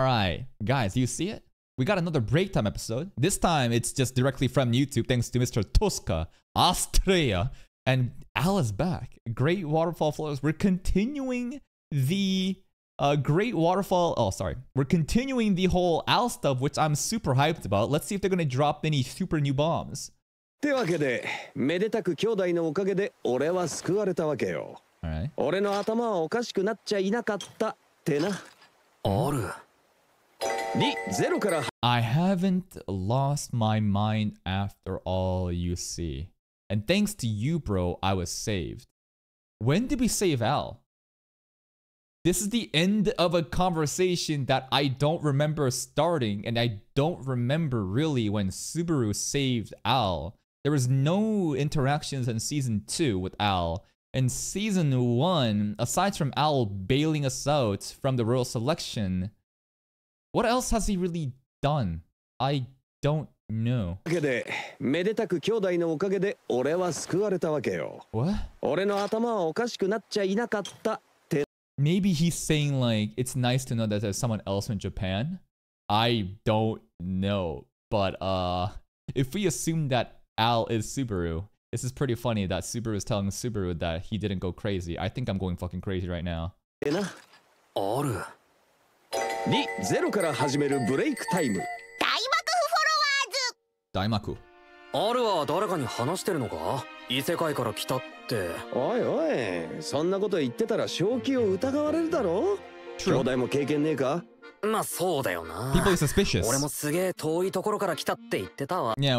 Alright, guys, do you see it? We got another break time episode. This time, it's just directly from YouTube, thanks to Mr. Tosca, Astrea, and Al is back. Great waterfall flows. We're continuing the great waterfall. Oh, sorry. We're continuing the whole Al stuff, which I'm super hyped about. Let's see if they're gonna drop any super new bombs. Alright. I haven't lost my mind after all, you see. And thanks to you, bro, I was saved. When did we save Al? This is the end of a conversation that I don't remember starting, and I don't remember really when Subaru saved Al. There was no interactions in Season 2 with Al. In Season 1, aside from Al bailing us out from the Royal Selection, what else has he really done? I don't know. What? Maybe he's saying like, it's nice to know that there's someone else in Japan. I don't know. But if we assume that Al is Subaru, this is pretty funny that Subaru is telling Subaru that he didn't go crazy. I think I'm going fucking crazy right now. Daimaku. People are suspicious. Yeah,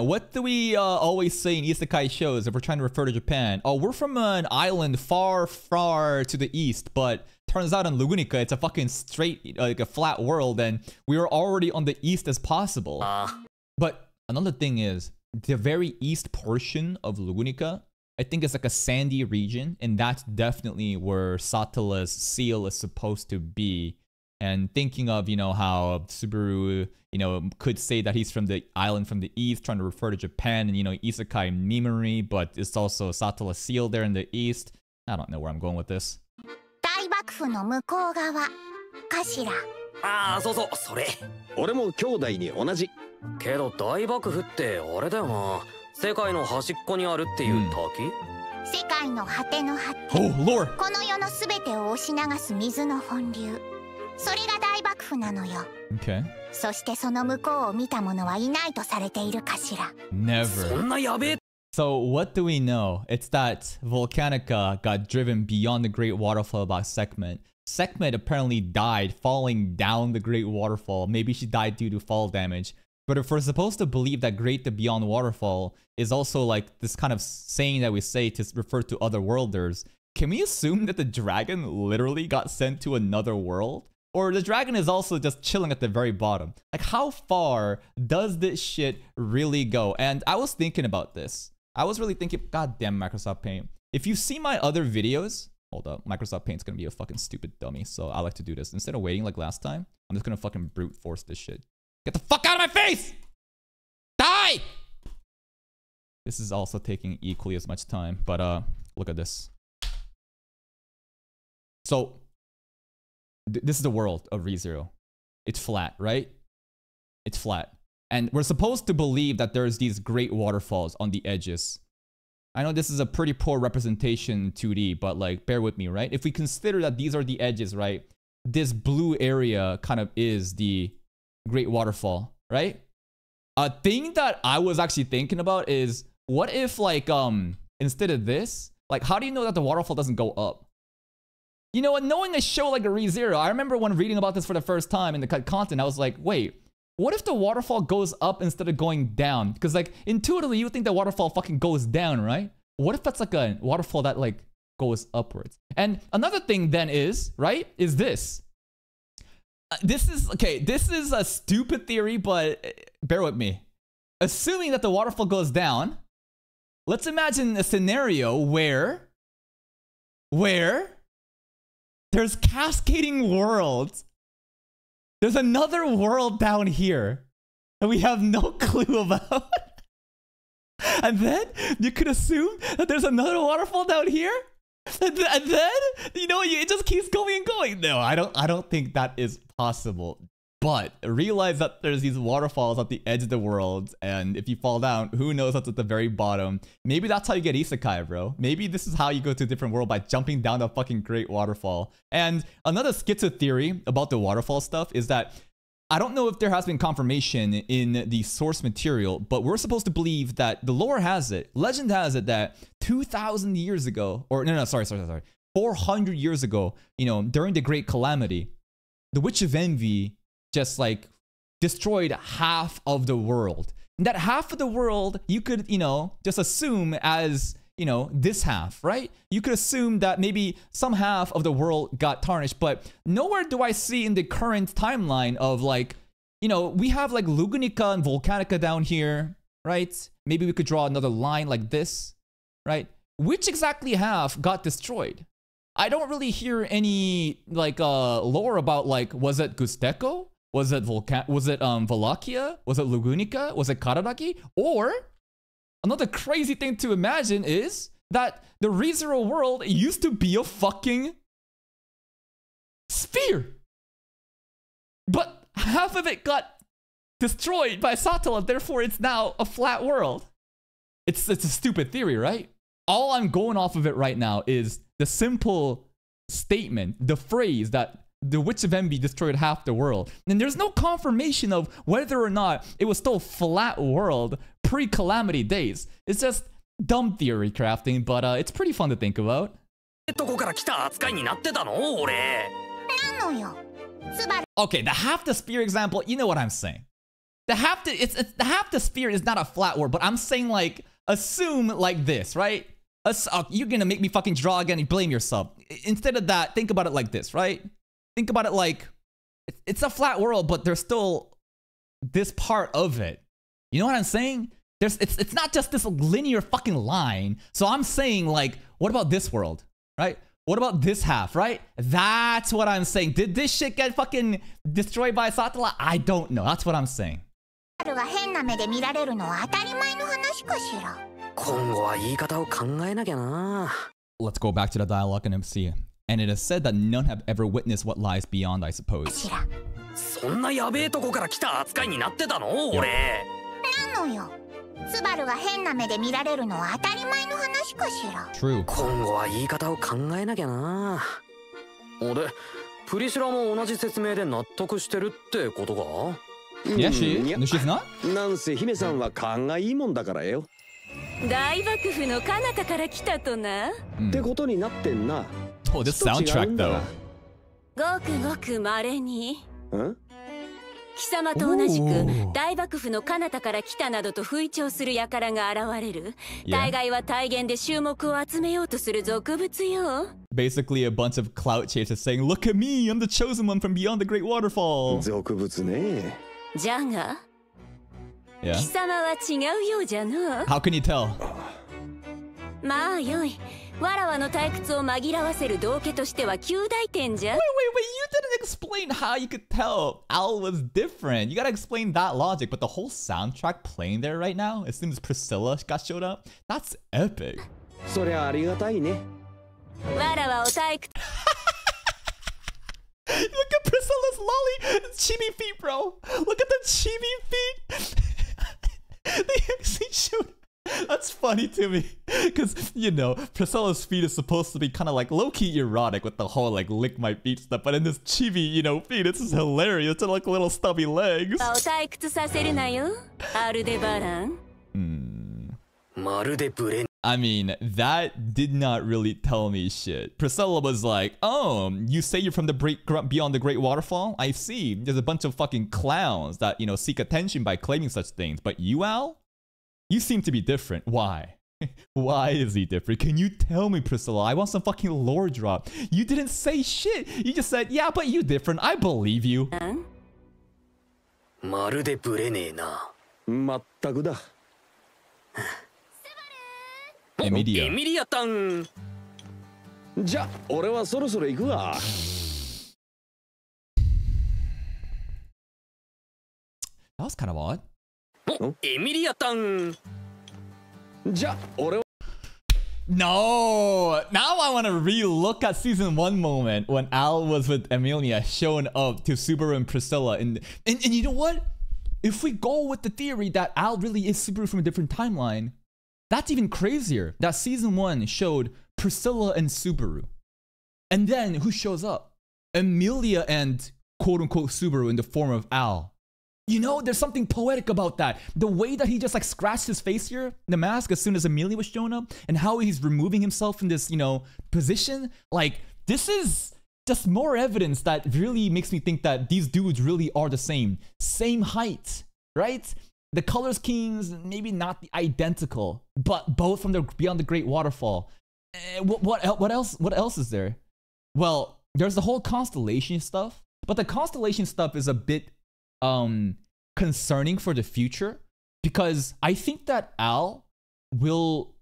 what do we always say in Isekai shows if we're trying to refer to Japan? Oh, we're from an island far, far to the east, but turns out in Lugunica, it's a fucking straight, like a flat world, and we were already on the east as possible. But another thing is, the very east portion of Lugunica, I think it's like a sandy region, and that's definitely where Satella's seal is supposed to be. And thinking of, you know, how Subaru, you know, could say that he's from the island from the east, trying to refer to Japan and, you know, Isekai memory, but it's also Satella's seal there in the east. I don't know where I'm going with this. Oh, Lord! Okay. Never. So what do we know? It's that Volcanica got driven beyond the Great Waterfall by Sekhmet. Sekhmet apparently died falling down the Great Waterfall. Maybe she died due to fall damage. But if we're supposed to believe that Great the Beyond Waterfall is also like this kind of saying that we say to refer to otherworlders, can we assume that the dragon literally got sent to another world? Or the dragon is also just chilling at the very bottom? Like, how far does this shit really go? And I was thinking about this. I was really thinking, goddamn Microsoft Paint. If you see my other videos, hold up, Microsoft Paint's gonna be a fucking stupid dummy, so I like to do this. Instead of waiting like last time, I'm just gonna fucking brute force this shit. Get the fuck out of my face! Die! This is also taking equally as much time, but look at this. So, this is the world of Re:Zero. It's flat, right? It's flat. And we're supposed to believe that there's these great waterfalls on the edges. I know this is a pretty poor representation in 2D, but like, bear with me, right? If we consider that these are the edges, right? This blue area kind of is the great waterfall, right? A thing that I was actually thinking about is, what if like, instead of this, like, how do you know that the waterfall doesn't go up? You know what, knowing a show like Re:Zero, I remember when reading about this for the first time in the content, I was like, wait, what if the waterfall goes up instead of going down? Because like, intuitively, you would think the waterfall fucking goes down, right? What if that's like a waterfall that like goes upwards? And another thing then is, right, is this. This is a stupid theory, but bear with me. Assuming that the waterfall goes down, let's imagine a scenario where, there's cascading worlds. There's another world down here that we have no clue about. And then you could assume that there's another waterfall down here. And then, you know, it just keeps going and going. No, I don't think that is possible. But realize that there's these waterfalls at the edge of the world, and if you fall down, who knows what's at the very bottom. Maybe that's how you get Isekai, bro. Maybe this is how you go to a different world, by jumping down the fucking great waterfall. And another schizo theory about the waterfall stuff is that I don't know if there has been confirmation in the source material, but we're supposed to believe that the lore has it, legend has it, that 2,000 years ago, or no, 400 years ago, you know, during the Great Calamity, the Witch of Envy just like destroyed half of the world. And that half of the world, you could, you know, just assume as, you know, this half, right? You could assume that maybe some half of the world got tarnished, but nowhere do I see in the current timeline of, like, you know, we have like Lugunica and Volcanica down here, right? Maybe we could draw another line like this, right? Which exactly half got destroyed? I don't really hear any like lore about, like, was it Gusteco? Was it Volakia? Was it Lugunica? Was it Karadaki? Or another crazy thing to imagine is that the Re:Zero world used to be a fucking sphere, but half of it got destroyed by Satella, therefore it's now a flat world. It's a stupid theory, right? All I'm going off of it right now is the simple statement, the phrase that the Witch of Envy destroyed half the world. And there's no confirmation of whether or not it was still a flat world pre-calamity days. It's just dumb theory crafting, but it's pretty fun to think about. Okay, the half the sphere example, you know what I'm saying. The half the, it's the half the sphere is not a flat world, but I'm saying, like, assume like this, right? You're gonna make me fucking draw again and blame yourself. Instead of that, think about it like this, right? Think about it like, it's a flat world, but there's still this part of it. You know what I'm saying? It's not just this linear fucking line. So I'm saying, like, what about this world, right? What about this half, right? That's what I'm saying. Did this shit get fucking destroyed by Satella? I don't know. That's what I'm saying. Let's go back to the dialogue and see. And it is said that none have ever witnessed what lies beyond, I suppose. Yeah. True. Yeah, she's not? Oh, this soundtrack though. Huh? Yeah. Basically a bunch of clout chasers saying, look at me, I'm the chosen one from beyond the great waterfall. Yeah. How can you tell? Wait, you didn't explain how you could tell Al was different. You gotta explain that logic, but the whole soundtrack playing there right now, as soon as Priscilla got showed up, that's epic. Look at Priscilla's lolly chibi feet, bro. Look at the chibi feet. They actually showed up. That's funny to me, because, you know, Priscilla's feet is supposed to be kind of like low-key erotic with the whole like lick my feet stuff, but in this chibi, you know, feet, it's just hilarious. It's like little stubby legs. I mean, that did not really tell me shit. Priscilla was like, oh, you say you're from the beyond the great waterfall? I see. There's a bunch of fucking clowns that, you know, seek attention by claiming such things, but you, Al? You seem to be different. Why? Why is he different? Can you tell me, Priscilla? I want some fucking lore drop. You didn't say shit. You just said, yeah, but you different. I believe you. Emilia-tan. That was kind of odd. Oh, Emilia-tan. No, now I want to re-look at season 1 moment when Al was with Emilia showing up to Subaru and Priscilla, and you know what? If we go with the theory that Al really is Subaru from a different timeline, that's even crazier. That season 1 showed Priscilla and Subaru, and then who shows up? Emilia and quote-unquote Subaru in the form of Al. You know, there's something poetic about that. The way that he just like scratched his face here, the mask, as soon as Emilia was shown up, and how he's removing himself in this, you know, position. Like, this is just more evidence that really makes me think that these dudes really are the same. Same height, right? The color schemes, maybe not identical, but both from the Beyond the Great Waterfall. What else is there? Well, there's the whole constellation stuff, but the constellation stuff is a bit concerning for the future, because I think that Al will,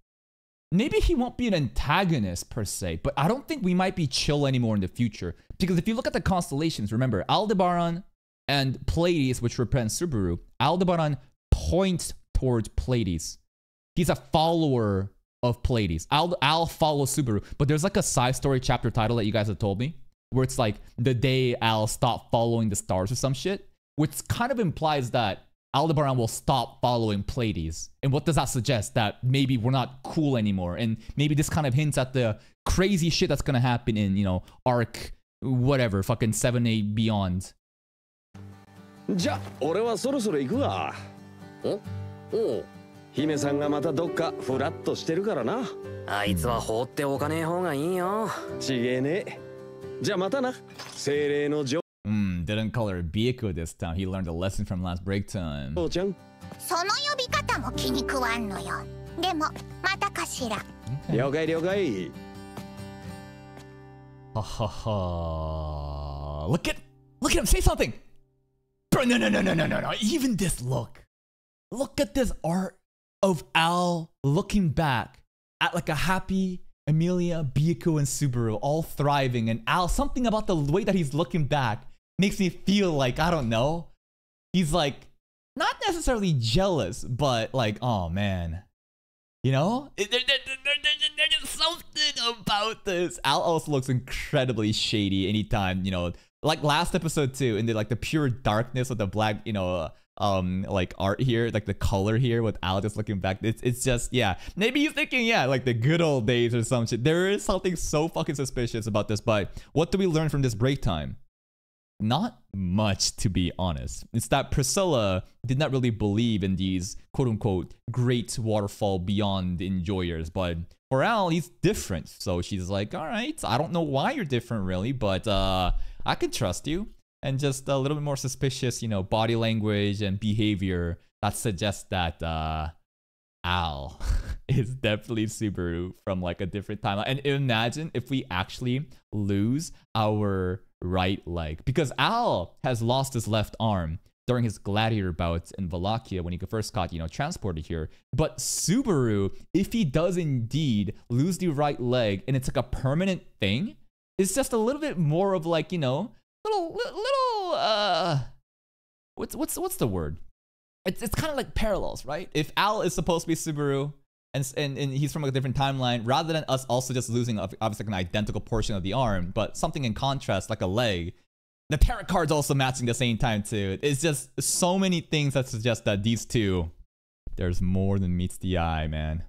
maybe he won't be an antagonist per se, but I don't think we might be chill anymore in the future, because if you look at the constellations, remember Aldebaran and Pleiades, which represents Subaru. Aldebaran points towards Pleiades. He's a follower of Pleiades. Al follows Subaru, but there's like a side story chapter title that you guys have told me where it's like the day Al stopped following the stars or some shit, which kind of implies that Aldebaran will stop following Pleiades. And what does that suggest? That maybe we're not cool anymore. And maybe this kind of hints at the crazy shit that's going to happen in, you know, arc, whatever, fucking 7A beyond. Didn't call her Beako this time. He learned a lesson from last break time. Okay. Look at him, say something! Bro, no. Even this look. Look at this art of Al looking back at like a happy Emilia, Beako, and Subaru all thriving, and Al, something about the way that he's looking back makes me feel like, I don't know, he's like, not necessarily jealous, but like, oh man, you know, there's something about this. Al also looks incredibly shady anytime, you know, like last episode too, and like the pure darkness of the black, you know, like art here, like the color here with Al just looking back, it's just, yeah, maybe he's thinking, yeah, like the good old days or some shit. There is something so fucking suspicious about this, but what do we learn from this break time? Not much, to be honest. It's that Priscilla did not really believe in these quote-unquote great waterfall beyond enjoyers, but for Al, he's different. So she's like, all right, I don't know why you're different really, but I can trust you. And just a little bit more suspicious, you know, body language and behavior that suggests that Al is definitely Subaru from like a different timeline. And imagine if we actually lose our right leg, because Al has lost his left arm during his gladiator bouts in Volakia when he first got, you know, transported here. But Subaru, if he does indeed lose the right leg and it's like a permanent thing, it's just a little bit more of like, you know, what's the word? It's kind of like parallels, right? If Al is supposed to be Subaru and he's from a different timeline, rather than us also just losing obviously an identical portion of the arm, but something in contrast, like a leg. The tarot cards also matching the same time too. It's just so many things that suggest that these two, there's more than meets the eye, man.